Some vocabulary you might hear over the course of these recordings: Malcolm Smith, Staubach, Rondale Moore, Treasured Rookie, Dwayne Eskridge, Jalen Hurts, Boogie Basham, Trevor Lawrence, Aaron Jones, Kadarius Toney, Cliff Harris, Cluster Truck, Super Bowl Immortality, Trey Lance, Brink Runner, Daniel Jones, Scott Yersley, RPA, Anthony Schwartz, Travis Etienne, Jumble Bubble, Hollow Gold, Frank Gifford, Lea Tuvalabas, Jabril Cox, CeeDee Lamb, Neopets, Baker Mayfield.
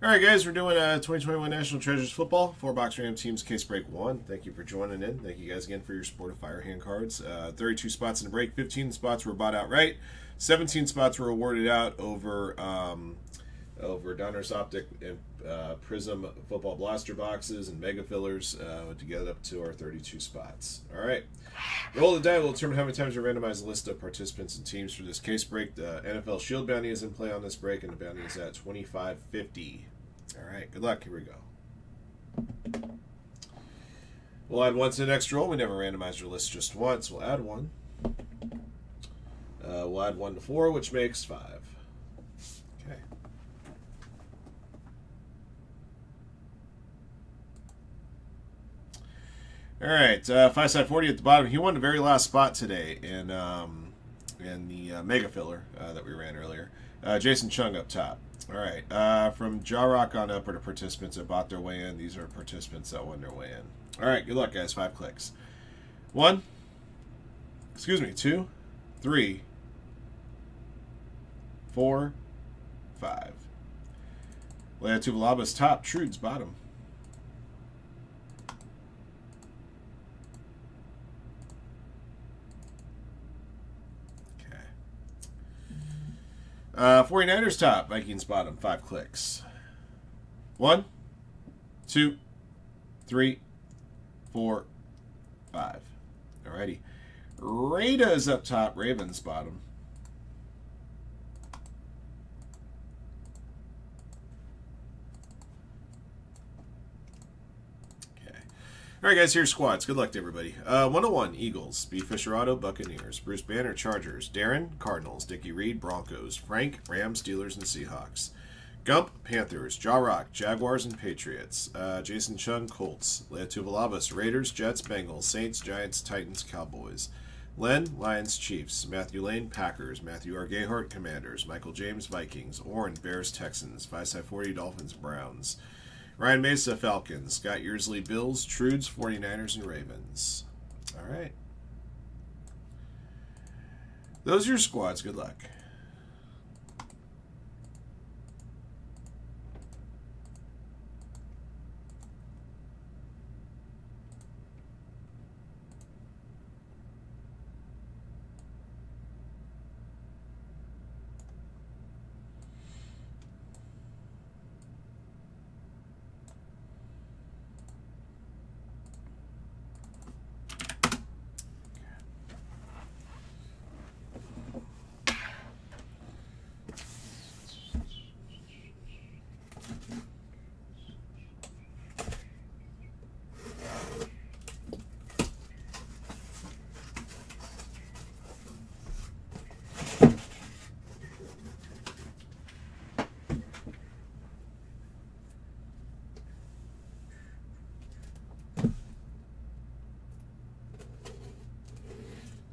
All right, guys, we're doing 2021 National Treasures Football, 4-box random teams, case break 1. Thank you for joining in. Thank you guys again for your support of Firehand cards. 32 spots in the break, 15 spots were bought outright, 17 spots were awarded out over over Donruss Optic and Prism football blaster boxes and mega fillers to get up to our 32 spots. All right, roll the die will determine how many times we randomize the list of participants and teams for this case break. The NFL Shield bounty is in play on this break, and the bounty is at $25.50. All right, good luck. Here we go. We'll add one to the next roll. We never randomized our list just once. We'll add one. We'll add 1 to 4, which makes 5. Okay. All right, 5-side 40 at the bottom. He won the very last spot today in the mega filler that we ran earlier. Jason Chung up top. All right, from Jarock on up are the participants that bought their way in. These are participants that won their way in. All right, good luck, guys. 5 clicks. 1, 2, 3, 4, 5. Leia Tuvalava's top. Trude's bottom. Okay. 49ers top, Vikings bottom, 5 clicks. 1, 2, 3, 4, 5. Alrighty. Raiders up top, Ravens bottom. All right, guys, here's squads. Good luck to everybody. 101, Eagles. B. Fisher Auto, Buccaneers. Bruce Banner, Chargers. Darren, Cardinals. Dickie Reed, Broncos. Frank, Rams, Steelers, and Seahawks. Gump, Panthers. Jarock, Jaguars, and Patriots. Jason Chung, Colts. Lea Tuvalabas, Raiders, Jets, Bengals. Saints, Giants, Titans, Cowboys. Len, Lions, Chiefs. Matthew Lane, Packers. Matthew R. Gayhart, Commanders. Michael James, Vikings. Orrin, Bears, Texans. 5-side 40, Dolphins, Browns. Ryan Mesa, Falcons. Scott Yersley, Bills. Trudes, 49ers, and Ravens. All right. Those are your squads. Good luck.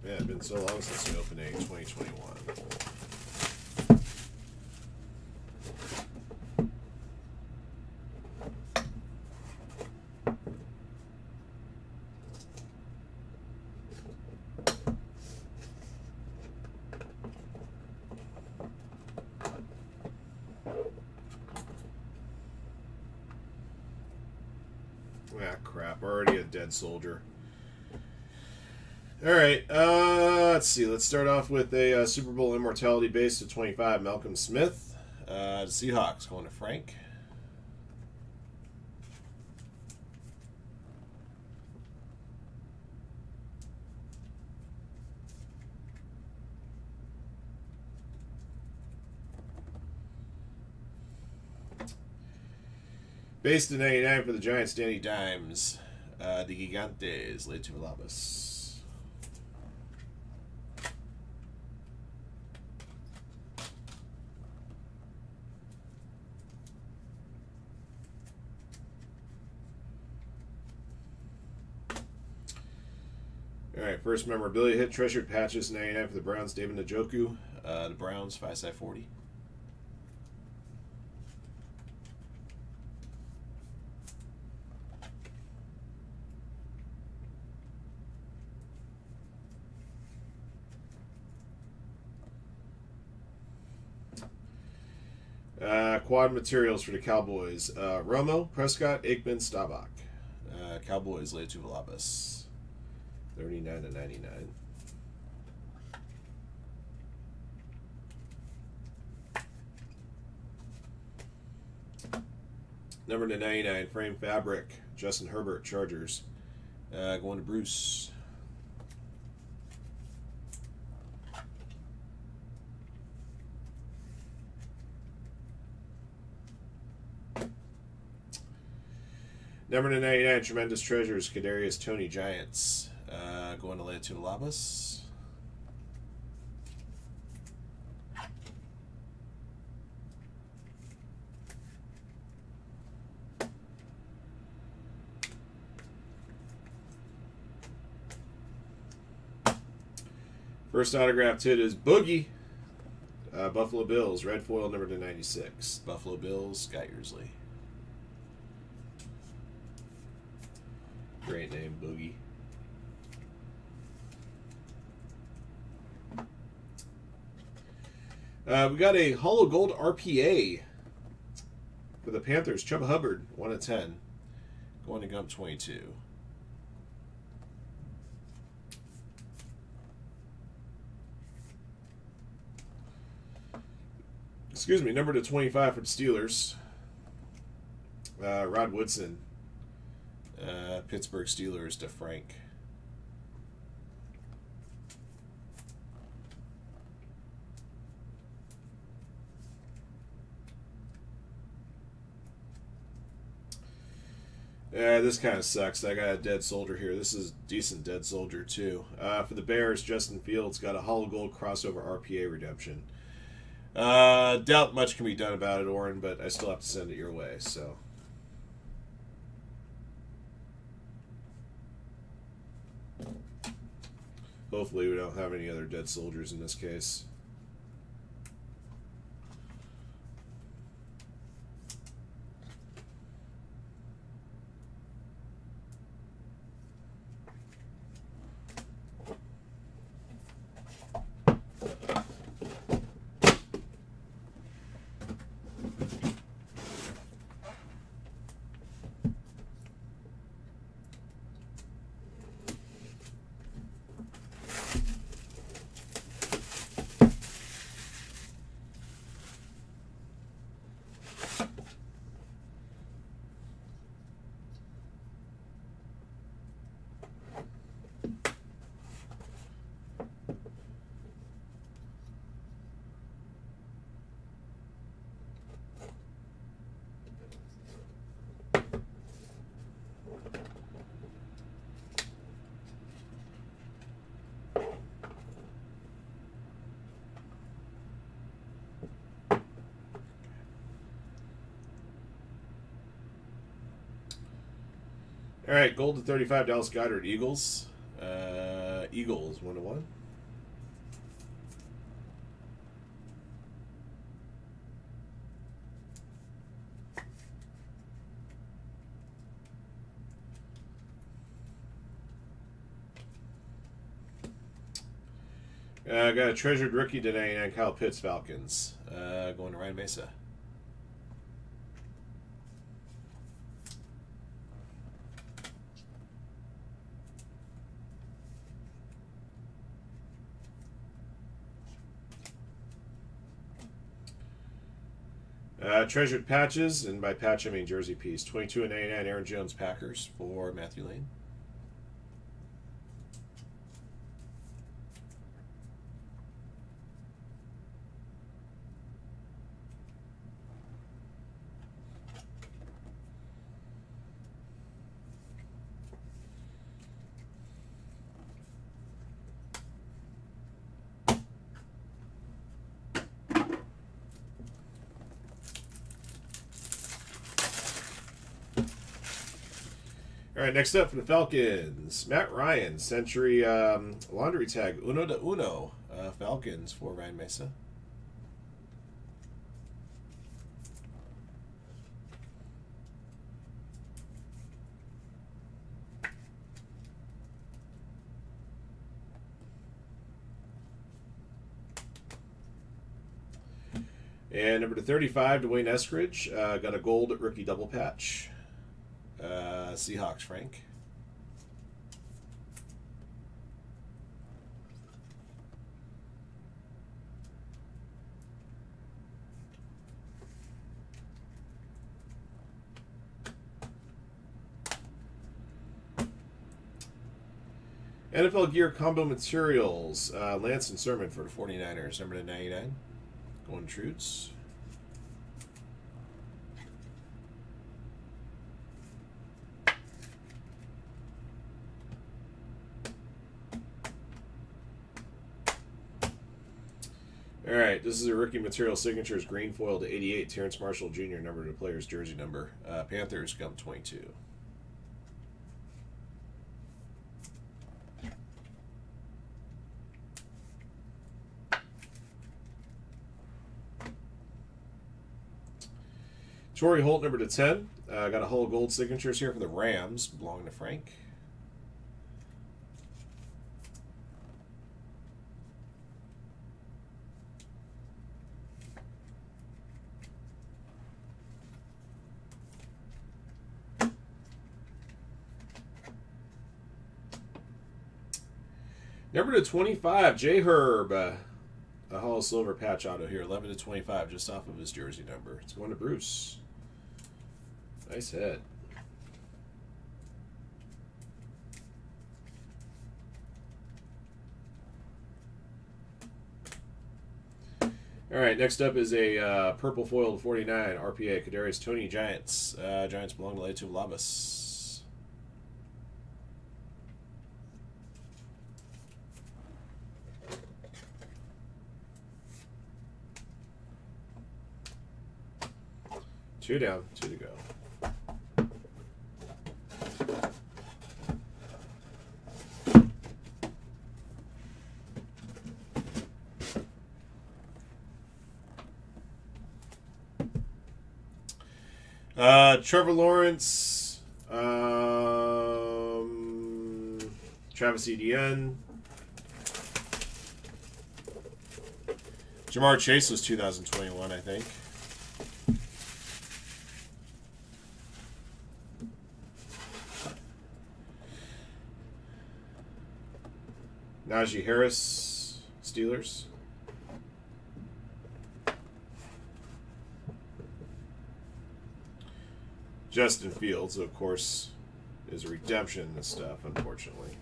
Yeah, it's been so long since we opened a 2021. Ah, crap. Already a dead soldier. All right, let's see. Let's start off with a Super Bowl Immortality base to 25, Malcolm Smith. The Seahawks going to Frank. Base to 99 for the Giants, Danny Dimes. The Gigantes, Lea Tuvalabas. All right, first memorabilia hit, Treasured Patches, 99 for the Browns, David Njoku, the Browns, 5-side 40. quad materials for the Cowboys. Romo, Prescott, Aikman, Staubach. Cowboys, Leitu Velabas. 39/99. Number to 99, Frame Fabric, Justin Herbert, Chargers. Going to Bruce. Number to 99, Tremendous Treasures, Kadarius Toney, Giants. Going to Leitu Velabas. First autographed hit is Boogie, Buffalo Bills, red foil, number to 96. Buffalo Bills, Scott Yersley. Great name, Boogie. We got a Hollow Gold RPA for the Panthers, Chuba Hubbard, 1/10. Going to Gump 22. Excuse me, number to 25 for the Steelers. Rod Woodson. Pittsburgh Steelers to Frank. This kind of sucks. I got a dead soldier here. This is decent dead soldier, too. For the Bears, Justin Fields got a Hollow Gold crossover RPA redemption. Doubt much can be done about it, Oren, but I still have to send it your way, so. Hopefully we don't have any other dead soldiers in this case. All right, gold to 35, Dallas Goedert, Eagles. Eagles, 1/1. Got a Treasured Rookie to 99, Kyle Pitts, Falcons. Going to Ryan Mesa. Treasured Patches, and by patch I mean jersey piece, 22/99, Aaron Jones, Packers, for Matthew Lane. All right, next up for the Falcons, Matt Ryan, Century Laundry Tag, Uno de Uno, Falcons, for Ryan Mesa. And number 235, Dwayne Eskridge, got a gold rookie double patch. Seahawks, Frank. NFL Gear Combo Materials, Lance and Sermon for the 49ers, number 99. Going Trudes. All right, this is a rookie material signatures, green foil to 88, Terrence Marshall Jr., number to player's jersey number. Panthers, gum 22. Torrey Holt, number 210. Got a Hollow Gold signatures here for the Rams, belonging to Frank. Number 225, J Herb. A Hollow Silver patch auto here, 11/25, just off of his jersey number. It's going to Bruce. Nice hit. All right, next up is a purple foil 49 RPA Kadarius Toney Giants. Giants belong to Leitu Labas. Two down, two to go. Trevor Lawrence, Travis Etienne. Jamar Chase was 2021, I think. Najee Harris, Steelers. Justin Fields, of course, is a redemption and stuff, unfortunately.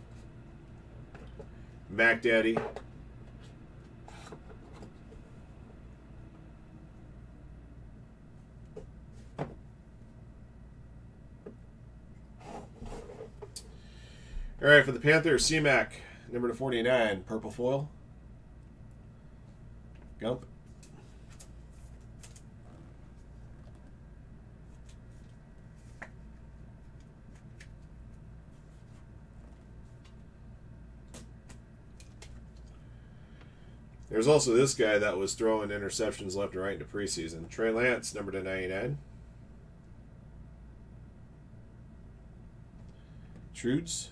Mac Daddy. All right, for the Panthers, C-Mac. Number 249, purple foil. Gump. There's also this guy that was throwing interceptions left and right in the preseason. Trey Lance, number 299. Trudes.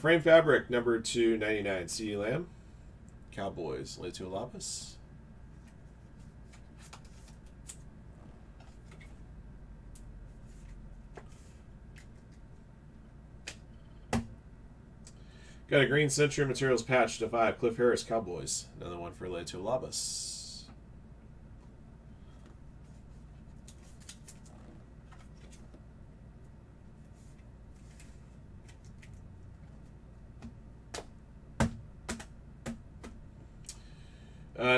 Frame Fabric, number 299, CeeDee Lamb, Cowboys, Leitu Olapes. Got a green Century Materials patch to 5, Cliff Harris, Cowboys. Another one for Leitu Olapes.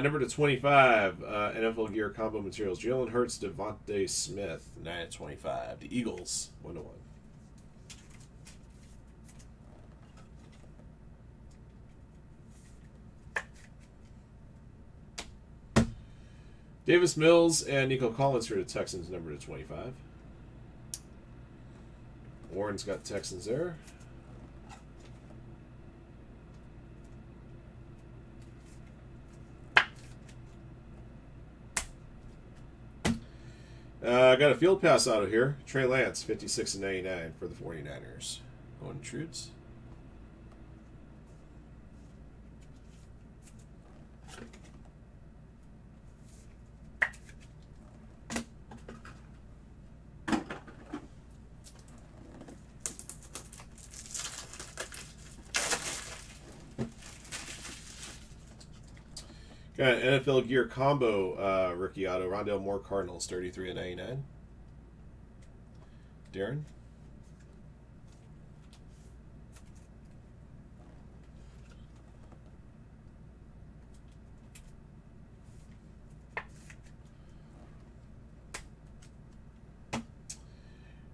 Number 225, NFL Gear Combo Materials, Jalen Hurts, Devontae Smith, 9/25. The Eagles, 1/1. Davis Mills and Nico Collins for the Texans, number 225. Warren's got Texans there. I got a field pass out of here. Trey Lance, 56/99 for the 49ers. Owen Trutz. Got an NFL gear combo rookie auto, Rondale Moore Cardinals, 33/99. Darren.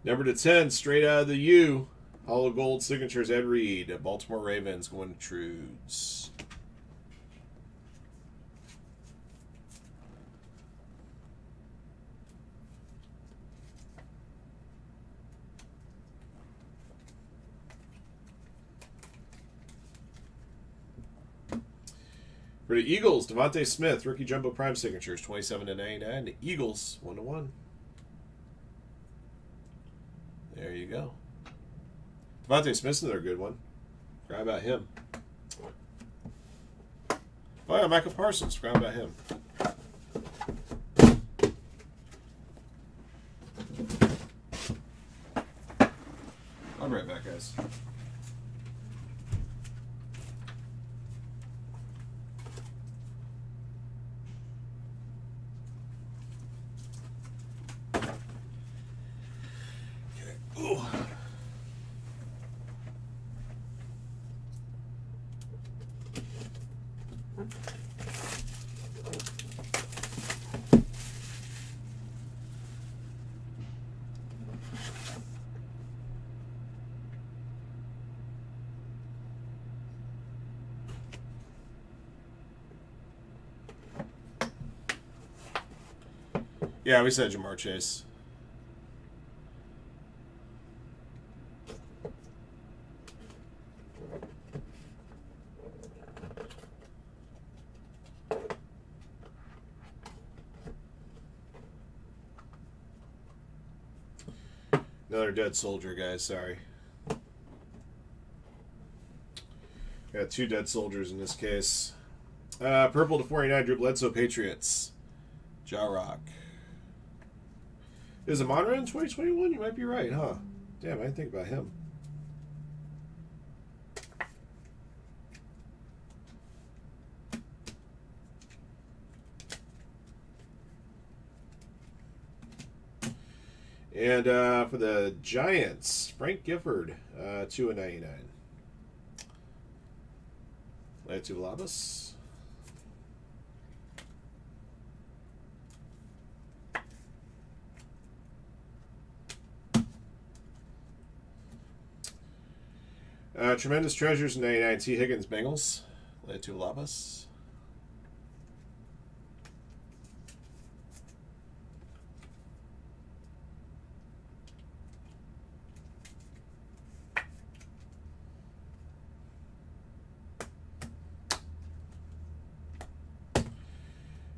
Number to 10, straight out of the U. Hollow Gold signatures, Ed Reed, Baltimore Ravens, going to Trudes. For the Eagles, Devontae Smith, rookie jumbo prime signatures, 27/99. The Eagles, 1/1. There you go. Devontae Smith's another good one. Forgot about him. Oh yeah, Michael Parsons. Forgot about him. I'll be right back, guys. Yeah, we said Jamar Chase. Another dead soldier, guys. Sorry. Got two dead soldiers in this case. Purple to 49, Drew Bledsoe, Patriots. Ja Rock. Is Amon-Ra in 2021? You might be right, huh? Damn, I didn't think about him. And for the Giants, Frank Gifford, 2/99. Latu Labas. Tremendous Treasures, 99. T. Higgins, Bengals. Latu Labas.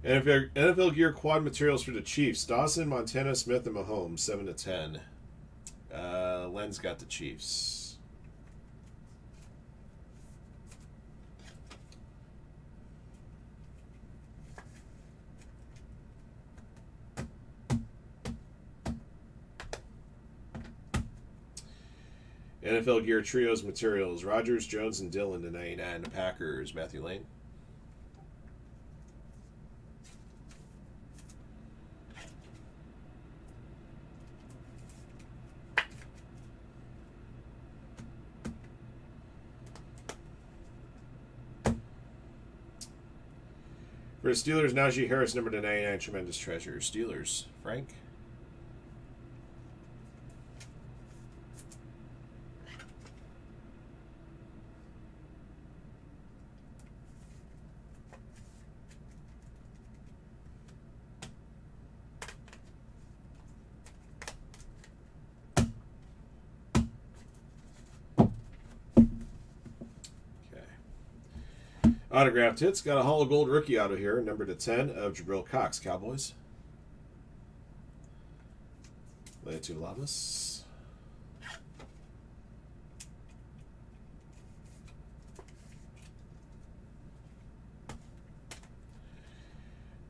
NFL gear quad materials for the Chiefs. Dawson, Montana, Smith, and Mahomes, 7/10. Len's got the Chiefs. NFL gear trios materials, Rodgers, Jones, and Dillon to 99. The Packers, Matthew Lane. For the Steelers, Najee Harris, number to 99. Tremendous Treasure. Steelers, Frank. Autographed hits. Got a Hollow Gold rookie auto here, number to 10 of Jabril Cox, Cowboys. Layer 2 Lapis.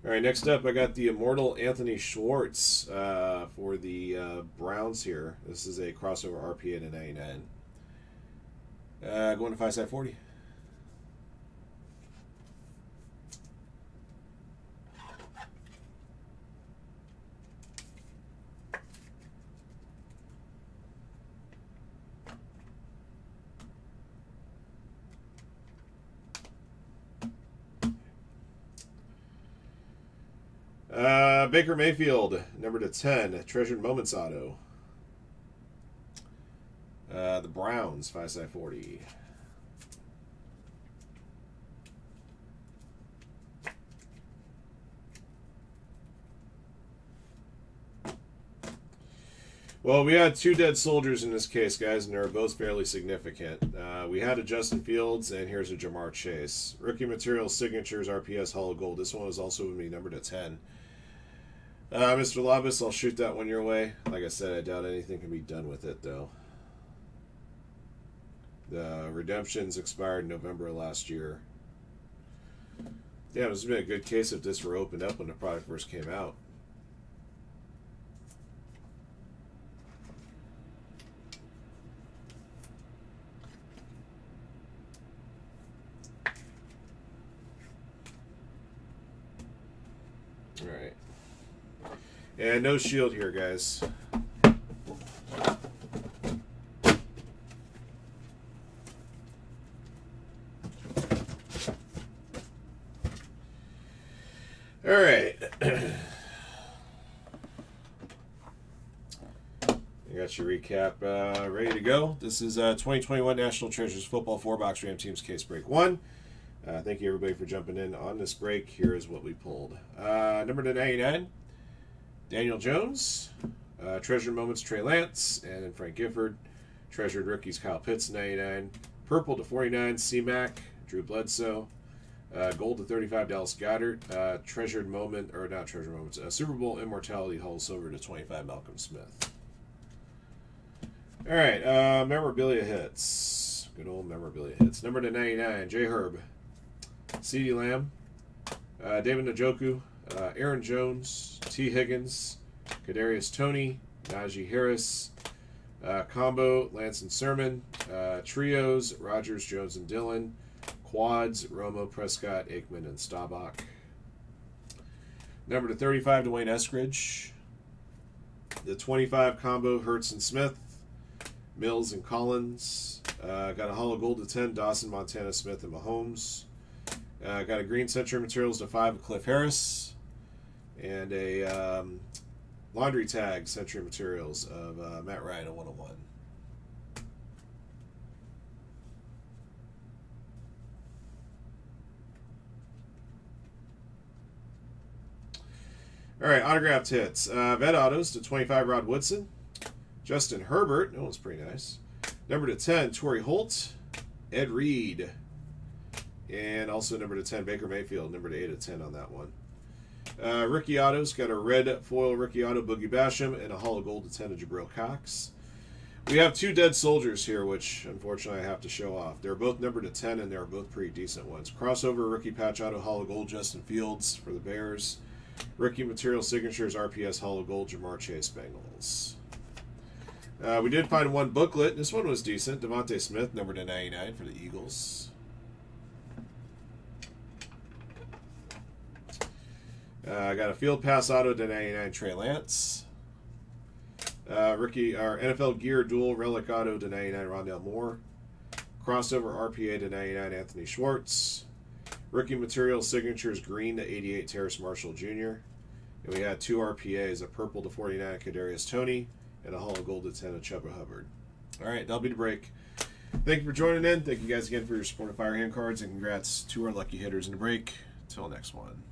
All right, next up, I got the Immortal Anthony Schwartz for the Browns here. This is a crossover RPA to 99. Going to 5/40. Baker Mayfield, number to 10, Treasured Moments auto. The Browns, 5/40. Well, we had two dead soldiers in this case, guys, and they're both fairly significant. We had a Justin Fields, and here's a Jamar Chase. Rookie Materials, Signatures, RPS, Hollow Gold. This one was also going to be numbered to 10. Mr. Labus, I'll shoot that one your way. Like I said, I doubt anything can be done with it, though. The redemptions expired in November of last year. Damn, this would have been a good case if this were opened up when the product first came out. All right. And no shield here, guys. All right. I got your recap ready to go. This is 2021 National Treasures Football 4-Box Ram Teams Case Break 1. Thank you, everybody, for jumping in on this break. Here is what we pulled. Number to 99. Daniel Jones, Treasured Moments, Trey Lance, and then Frank Gifford. Treasured Rookies, Kyle Pitts, 99. Purple to 49, C-Mac, Drew Bledsoe. Gold to 35, Dallas Goedert. Treasured Moment, or not Treasured Moments, Super Bowl Immortality, Hull Silver to 25, Malcolm Smith. All right, memorabilia hits. Good old memorabilia hits. Number to 99, J-Herb, CeeDee Lamb, David Njoku, Aaron Jones, T. Higgins, Kadarius Toney, Najee Harris, Combo, Lance and Sermon, Trios, Rodgers, Jones, and Dillon, Quads, Romo, Prescott, Aikman, and Staubach. Number to 35, Dwayne Eskridge. The 25, Combo, Hurts and Smith, Mills and Collins. Got a hollow gold to 10, Dawson, Montana, Smith, and Mahomes. Got a green Century Materials to 5, Cliff Harris. And a laundry tag Century Materials of Matt Ryan, a 101. All right, autographed hits. Vet Autos to 25, Rod Woodson. Justin Herbert. That one's pretty nice. Number to 10, Torrey Holt. Ed Reed. And also number to 10, Baker Mayfield. Number to 8 of 10 on that one. Rookie Autos, got a red foil Rookie Auto Boogie Basham and a hollow gold to 10 of Jabril Cox. We have two dead soldiers here, which unfortunately I have to show off. They're both numbered to 10 and they're both pretty decent ones. Crossover Rookie Patch Auto Hollow Gold Justin Fields for the Bears. Rookie Material Signatures RPS Hollow Gold Jamar Chase Bengals. We did find one booklet. This one was decent. Devontae Smith, numbered to 99 for the Eagles. I got a field pass auto to 99 Trey Lance. Rookie or NFL Gear Dual Relic Auto to 99 Rondale Moore. Crossover RPA to 99 Anthony Schwartz. Rookie Material Signatures Green to 88 Terrace Marshall Jr. And we had two RPAs, a purple to 49 Kadarius Toney, and a hollow gold to 10 of Chuba Hubbard. All right, that'll be the break. Thank you for joining in. Thank you guys again for your support of Firehand cards, and congrats to our lucky hitters in the break. Till next one.